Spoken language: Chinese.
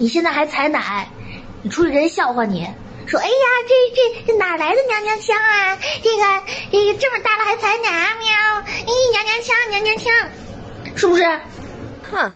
你现在还采奶，你出去人笑话你，说哎呀，这哪来的娘娘腔啊？这个这么大了还采奶啊？喵！咦，娘娘腔，娘娘腔，是不是？哼。